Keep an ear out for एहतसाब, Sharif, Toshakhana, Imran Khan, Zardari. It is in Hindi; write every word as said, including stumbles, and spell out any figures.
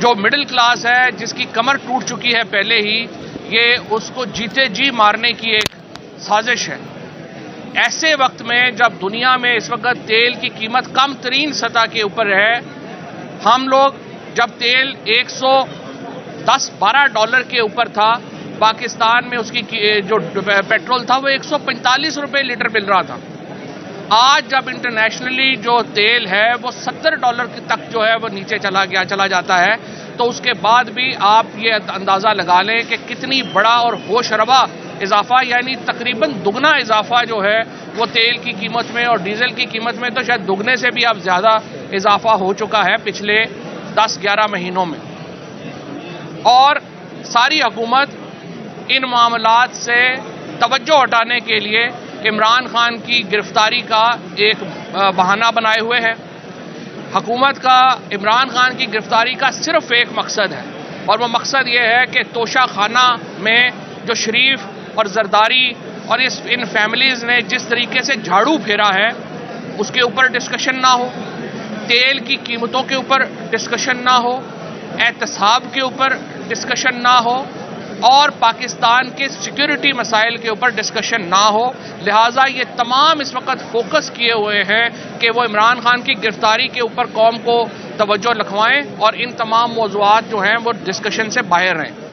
जो मिडिल क्लास है, जिसकी कमर टूट चुकी है पहले ही, ये उसको जीते जी मारने की एक साजिश है। ऐसे वक्त में जब दुनिया में इस वक्त तेल की कीमत कम तरीन सतह के ऊपर है, हम लोग जब तेल एक सौ दस बारह डॉलर के ऊपर था, पाकिस्तान में उसकी जो पेट्रोल था वो एक सौ पैंतालीस रुपए लीटर मिल रहा था। आज जब इंटरनेशनली जो तेल है वो सत्तर डॉलर तक जो है वो नीचे चला गया चला जाता है, तो उसके बाद भी आप ये अंदाज़ा लगा लें कि कितनी बड़ा और होशरबा इजाफा, यानी तकरीबन दुगना इजाफा जो है वो तेल की कीमत में और डीजल की कीमत में, तो शायद दुगने से भी अब ज़्यादा इजाफा हो चुका है पिछले दस ग्यारह महीनों में। और सारी हुकूमत इन मामलात से तवज्जो हटाने के लिए इमरान खान की गिरफ्तारी का एक बहाना बनाए हुए है। हुकूमत का इमरान खान की गिरफ्तारी का सिर्फ एक मकसद है, और वह मकसद ये है कि तोशाखाना में जो शरीफ और जरदारी और इस इन फैमिलीज़ ने जिस तरीके से झाड़ू फेरा है उसके ऊपर डिस्कशन ना हो, तेल की कीमतों के ऊपर डिस्कशन ना हो, एहतसाब के ऊपर डिस्कशन ना हो और पाकिस्तान के सिक्योरिटी मसाइल के ऊपर डिस्कशन ना हो। लिहाजा ये तमाम इस वक्त फोकस किए हुए हैं कि वो इमरान खान की गिरफ्तारी के ऊपर कौम को तवज्जो लखवाएं और इन तमाम मौज़ूआत जो हैं वो डिस्कशन से बाहर रहें।